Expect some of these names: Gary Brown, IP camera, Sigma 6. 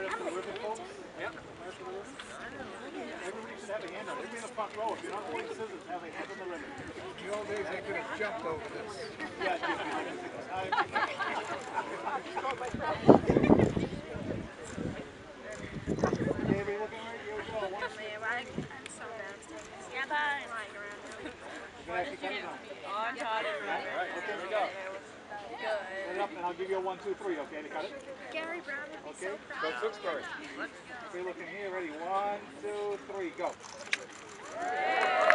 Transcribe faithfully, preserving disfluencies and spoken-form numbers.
Have a handle. Leave me in the front row. If you're not holding scissors, have a hand on the ribbon. In the old days, I could have jumped over this. Yeah, Davey, look at where you go. I'm so bad. Yeah, but I'm lying around. What did you do? Oh, I'm tired of it. All right, okay, here we go. Good. Set it up, and I'll give you a one, two, three, okay, to cut it? Gary Brown would be so proud. Go, six, Let's go. Okay, look in here, ready? One, two, three, go. Yeah.